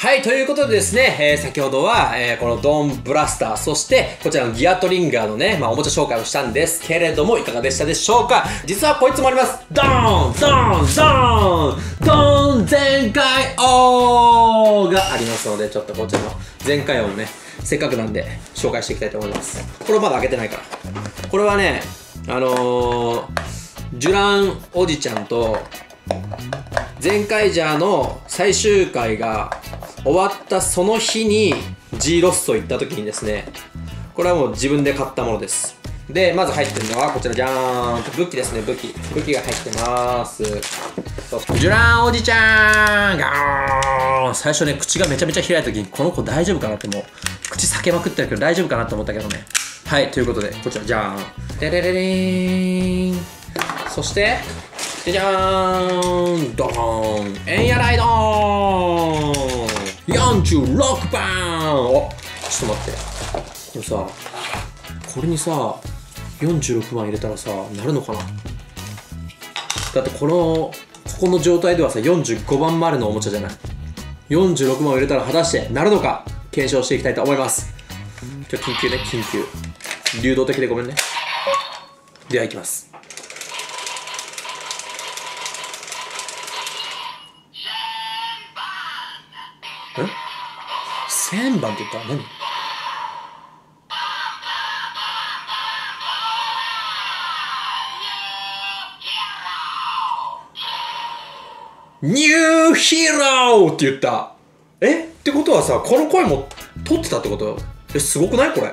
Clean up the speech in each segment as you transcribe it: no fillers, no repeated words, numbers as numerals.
はい、ということでですね、先ほどは、このドーンブラスター、そしてこちらのギアトリンガーのね、おもちゃ紹介をしたんですけれども、いかがでしたでしょうか。実はこいつもあります。ドーンドーンドーンドーン全開王がありますので、ちょっとこちらの全開王ね、せっかくなんで紹介していきたいと思います。これまだ開けてないから。これはね、ジュランおじちゃんとゼンカイジャーの最終回が終わったその日に G ロスト行った時にですね、これはもう自分で買ったものです。で、まず入ってるのはこちら、じゃーんと武器ですね。武器が入ってまーす。ジュランおじちゃーんガーン。最初ね、口がめちゃめちゃ開いた時にこの子大丈夫かなって、もう口裂けまくってるけど大丈夫かなと思ったけどね。はい、ということでこちらじゃーん、デレレレーン。そしてじゃーん、ドーン、エンヤライドーン46番。お、ちょっと待って、でもさ、これにさ46番入れたらさ、なるのかな。だってここの状態ではさ、45番までのおもちゃじゃない。46番を入れたら果たしてなるのか、検証していきたいと思います。じゃあ緊急ね、緊急流動的でごめんね。では行きます。1000番って言ったら何？ニューヒーローって言った。ってことはさ、この声も取ってたってこと。すごくない？これ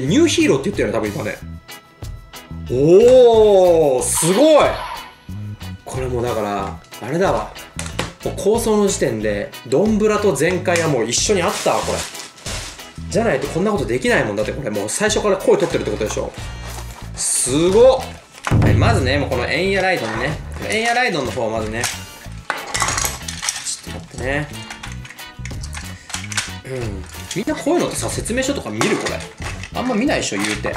ニューヒーローって言ったよね、多分今ね。おお、すごい。これもうだからあれだわ、もう構想の時点でドンブラと全開はもう一緒にあったわ。これじゃないとこんなことできないもん。だってこれもう最初から声取ってるってことでしょ。すごっ。はい、まずね、もうこのエンヤライドンね、エンヤライドンの方をまずね、ちょっと待ってね。みんなこういうのってさ、説明書とか見る？これあんま見ないでしょ、言うて。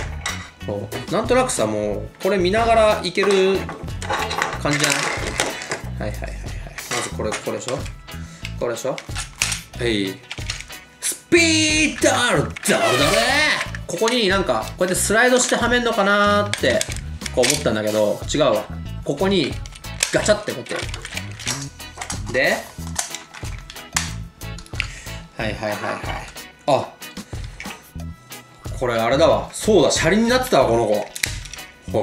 なんとなくさ、もうこれ見ながらいける感じじゃない？はいはいはい。まずこれでしょ、これでしょ。はい。スピードールだろだね。ここになんかこうやってスライドしてはめんのかなーってこう思ったんだけど、違うわ。ここにガチャってこうやって。で、はいはいはいはい。あ、これあれだわ。そうだ、車輪になってたわ、この子。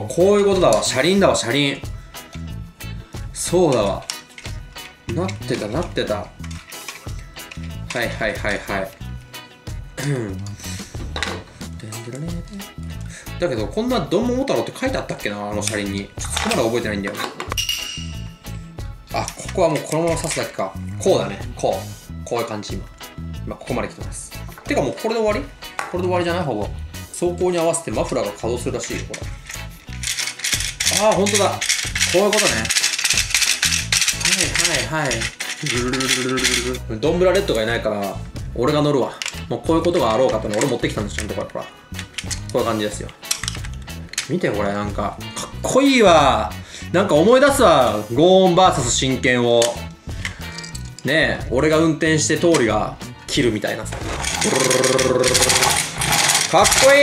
こういうことだわ。車輪だわ、車輪。そうだわ。なってた、なってた。はいはいはいはい。だけど、こんなドンモモタロウって書いてあったっけな、あの車輪に。そこまで覚えてないんだよね。あ、ここはもうこのまま刺すだけか。こうだね、こう。こういう感じ、今。今、ここまで来てます。てか、もうこれで終わり？これで終わりじゃない？ほぼ。走行に合わせてマフラーが稼働するらしいよ、これ。ああ、ほんとだ。こういうことね。はいはい。ドンブラレッドがいないから俺が乗るわ。もうこういうことがあろうかとね、俺持ってきたんですよ。ちゃんとこれ、ほら、こういう感じですよ。見てこれ、なんかかっこいいわ。なんか思い出すわ、ゴーン VS 真剣をね。え、俺が運転して通りが切るみたいなさ、かっこい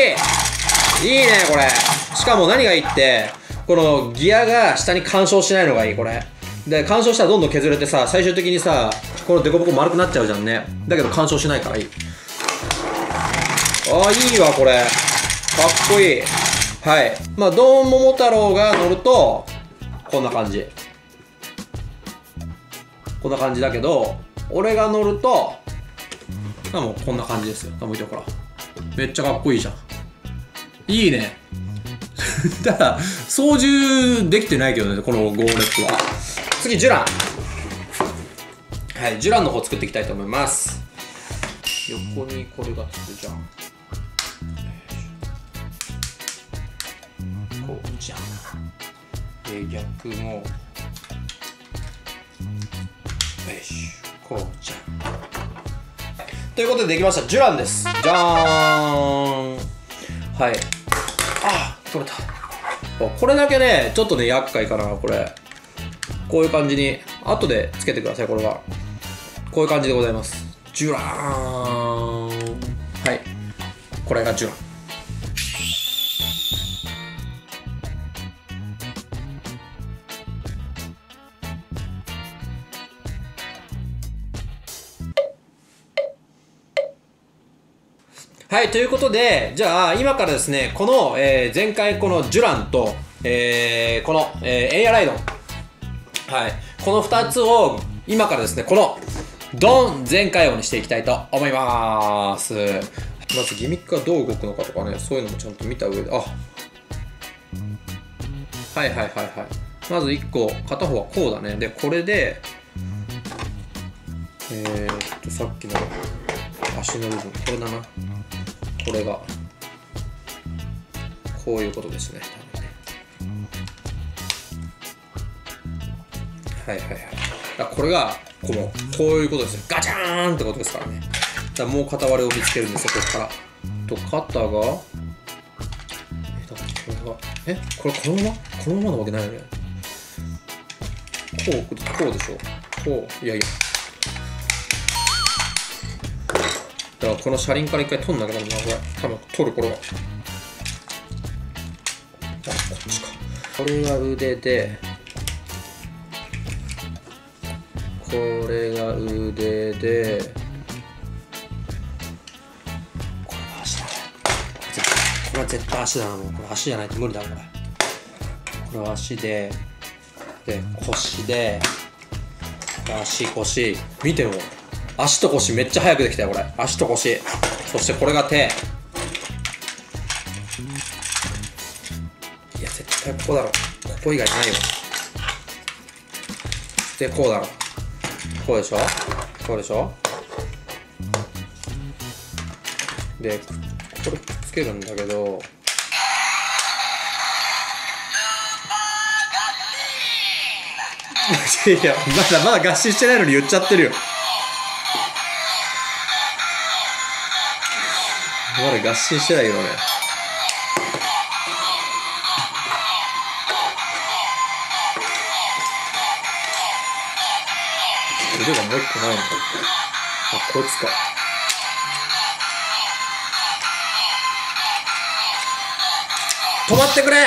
い。いいねこれ。しかも何がいいって、このギアが下に干渉しないのがいい。これで干渉したらどんどん削れてさ、最終的にさ、このデコボコ丸くなっちゃうじゃんね。だけど干渉しないからいい。ああ、いいわこれ、かっこいい。はい、まあドーン桃太郎が乗るとこんな感じ、こんな感じだけど、俺が乗るともうこんな感じですよ。見てほら、めっちゃかっこいいじゃん。いいね。ただ操縦できてないけどね、このゴーレットは。次ジュラン。はい、ジュランの方作っていきたいと思います。横にこれがつくじゃん、こうじゃん。で、逆もよいしょ、こうじゃん。ということでできました、ジュランです。じゃーん。はい、ああ取れた。これだけね、ちょっとね厄介かな。これこういう感じに後でつけてください。これはこういう感じでございます。ジュラーン。はい、これがジュラン。はい、ということで、じゃあ、今からですね、この、前回このジュランと、この、エイアライドン。はい。この2つを、今からですね、この、ドン全開音にしていきたいと思います。まずギミックがどう動くのかとかね、そういうのもちゃんと見た上で、あ。はいはいはいはい。まず1個、片方はこうだね。で、これで、さっきの足の部分、これだな。これがこういうことですね。はいはいはい。だこれがこのこういうことですね。ガチャーンってことですからね。だもう片割れを見つけるんですよ、ここから。と肩がこれこのままこのままなわけないよね。こうでしょ。こう、いやいや、だからこの車輪から一回取んなきゃダメだな、これ。多分取る、これは。あ、こっちか。これが腕で、これが腕で、これが足だね。これは絶対足だな、もう。これ足じゃないと無理だ、これ。これは足で、で、腰で、足、腰。見てよ。足と腰めっちゃ早くできたよ、これ。足と腰。そしてこれが手。いや、絶対ここだろ。ここ以外ないよ。で、こうだろ。こうでしょ、こうでしょ。で、これくっつけるんだけど。いや、まだ合致してないのに言っちゃってるよ。まだ合致してないけどね。腕がもう一個ないのか。あ、こいつか。止まってくれ。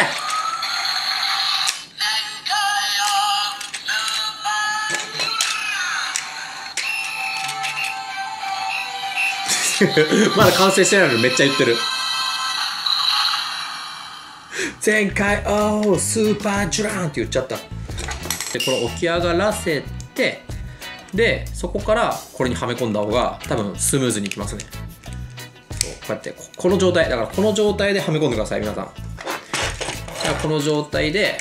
まだ完成してないのにめっちゃ言ってる。前回、おー、スーパージュランって言っちゃった。で、これ起き上がらせて、で、そこからこれにはめ込んだ方が多分スムーズにいきますね。そう、こうやって、この状態、だからこの状態ではめ込んでください、皆さん。じゃあこの状態で、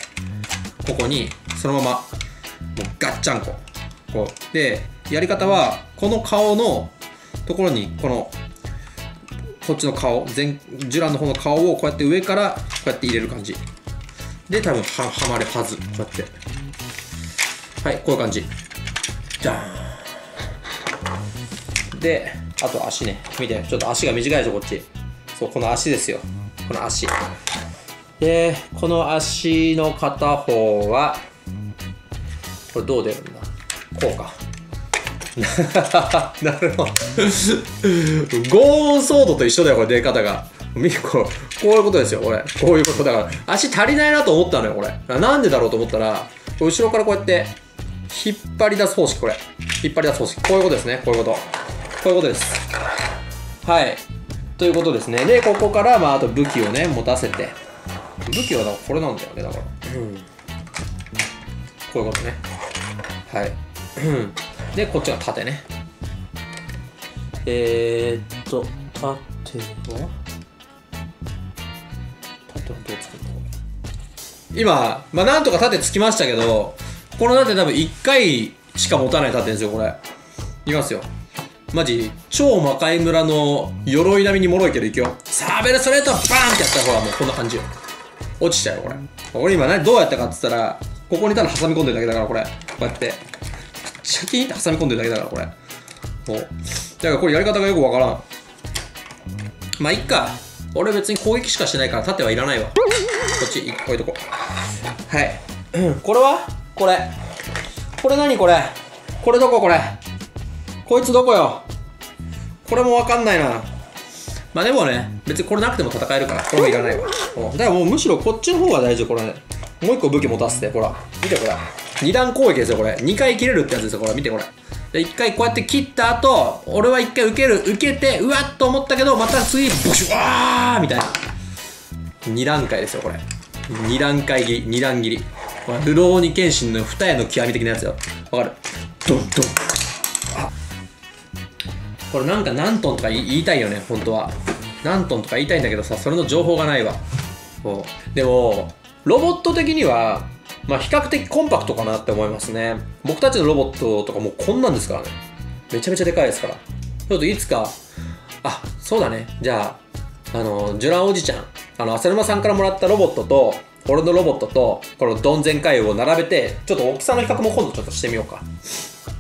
ここにそのまま、もうガッチャンコ。こう。で、やり方は、この顔の、ところにこっちの顔、ジュランの方の顔をこうやって上からこうやって入れる感じで、多分はまるはず。こうやって、はい、こういう感じ。じゃーん。で、あと足ね、見て、ちょっと足が短いでしょ、こっち。そう、この足ですよ、この足で、この足の片方はこれどう出るんだ、こうか。なるほど。ゴーンソードと一緒だよ、これ、出方が。こういうことですよ、これ。こういうことだから、足足りないなと思ったのよ、これ。なんでだろうと思ったら、後ろからこうやって、引っ張り出す方式、これ。引っ張り出す方式。こういうことですね、こういうこと。こういうことです。はい。ということですね。で、ここから、まあ、あと武器をね、持たせて。武器は、これなんだよね、だから。うん。こういうことね。はい。うん。で、こっちが縦ね。縦はどうつくの？今、まあ、なんとか縦つきましたけど、この縦多分1回しか持たない縦ですよ、これ。いきますよ。マジ、超魔界村の鎧並みに脆いけど、いくよ。サーベルストレート、バーンってやったら、ほら、もうこんな感じよ。落ちちゃうよ、これ。俺今、どうやったかって言ったら、ここにただ挟み込んでるだけだから、これ。こうやって。シャキーンって挟み込んでるだけだから、これ。だからこれやり方がよくわからん。まあいっか。俺別に攻撃しかしてないから縦はいらないわ。こっち置いとこう。はい。これはこれ。これ何これ。これどここれ。こいつどこよ。これも分かんないな。まあでもね、別にこれなくても戦えるから、これもいらないわ。だからもうむしろこっちの方が大丈夫、これ、ね。もう一個武器持たせて、ほら。見てこれ。二段攻撃ですよ、これ。2回切れるってやつですよ、これ。見てこれ。で、1回こうやって切った後、俺は1回受けて、うわっと思ったけど、また次、ボシュワーみたいな。2段階ですよ、これ。2段階切り、2段切り。これ、ルローニケンシンの二重の極み的なやつよ。わかる？ドンドン。あ、これなんか何トンとか言いたいよね、本当は。何トンとか言いたいんだけどさ、それの情報がないわ。でも、ロボット的には、まあ比較的コンパクトかなって思いますね。僕たちのロボットとかもうこんなんですからね。めちゃめちゃでかいですから。ちょっといつか、あ、そうだね。じゃあ、ジュランおじちゃん、浅沼さんからもらったロボットと、俺のロボットと、このドン全開を並べて、ちょっと大きさの比較も今度ちょっとしてみようか。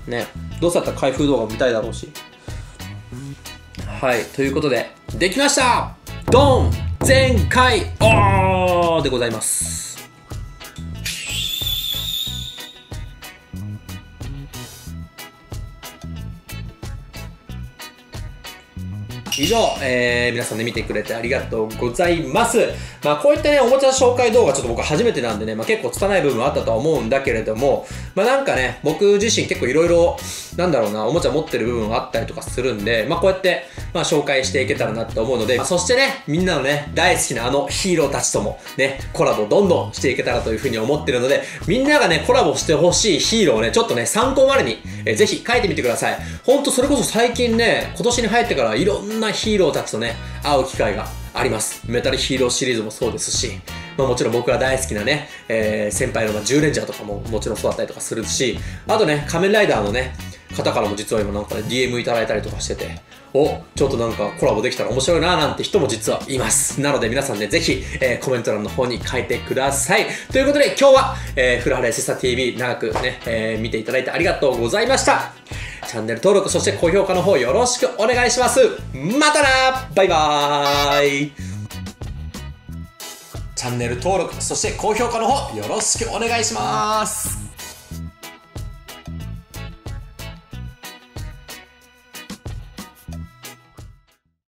ね。どうせだったら開封動画見たいだろうし。はい、ということで、できました！ドン全開おーでございます。以上、皆さんね、見てくれてありがとうございます。まあ、こういったね、おもちゃ紹介動画、ちょっと僕初めてなんでね、まあ、結構拙い部分はあったとは思うんだけれども、まあ、なんかね、僕自身結構いろいろ、なんだろうな、おもちゃ持ってる部分はあったりとかするんで、まあ、こうやって、まあ、紹介していけたらなと思うので、まあ、そしてね、みんなのね、大好きなヒーローたちとも、ね、コラボどんどんしていけたらというふうに思ってるので、みんながね、コラボしてほしいヒーローをね、ちょっとね、参考までに、ぜひ書いてみてください。ほんと、それこそ最近ね、今年に入ってからいろんなヒーローたちとね、会う機会があります。メタルヒーローシリーズもそうですし、まあ、もちろん僕が大好きなね、先輩の10レンジャーとかももちろんそうだったりとかするし、あとね、仮面ライダーのね、方からも実は今なんかね、DM いただいたりとかしてて、お、ちょっとなんかコラボできたら面白いなーなんて人も実はいます。なので皆さんね、ぜひ、コメント欄の方に書いてください。ということで今日は、古原やすしさ TV 長くね、見ていただいてありがとうございました。チャンネル登録、そして高評価の方よろしくお願いします。またなー、バイバーイ。チャンネル登録、そして高評価の方よろしくお願いします。